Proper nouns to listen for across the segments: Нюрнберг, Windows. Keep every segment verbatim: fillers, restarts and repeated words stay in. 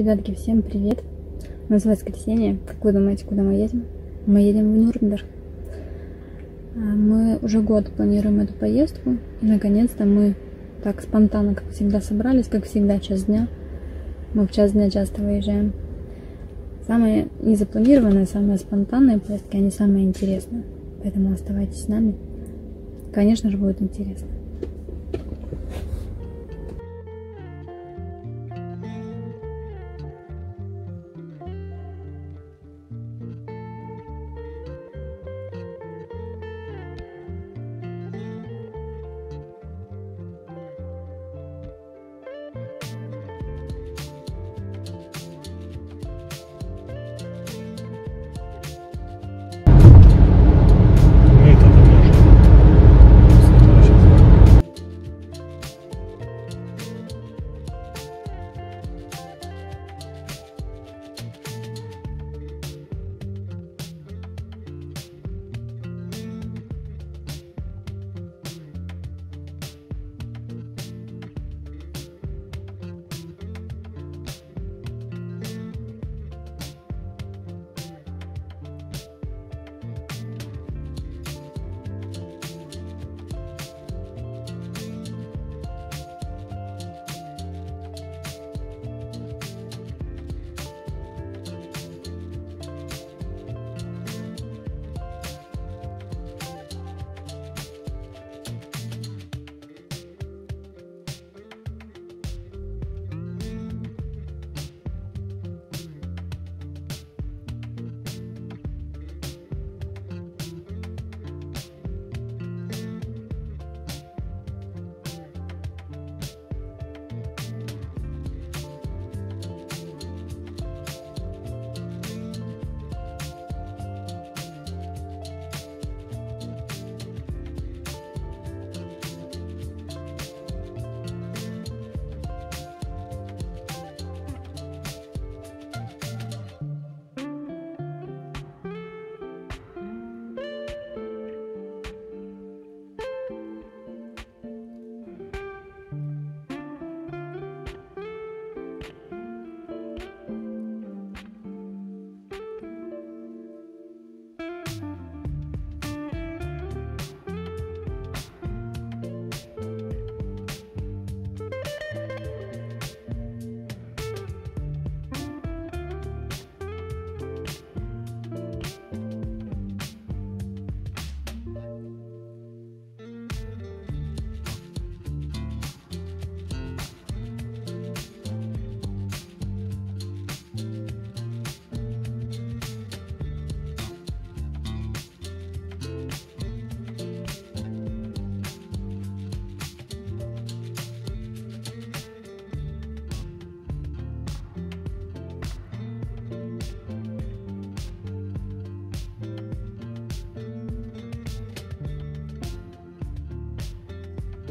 Ребятки, всем привет! У нас воскресенье. Как вы думаете, куда мы едем? Мы едем в Нюрнберг. Мы уже год планируем эту поездку. И наконец-то мы так спонтанно, как всегда, собрались. Как всегда, час дня. Мы в час дня часто выезжаем. Самые незапланированные, самые спонтанные поездки, они самые интересные. Поэтому оставайтесь с нами. Конечно же, будет интересно.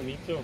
Видео.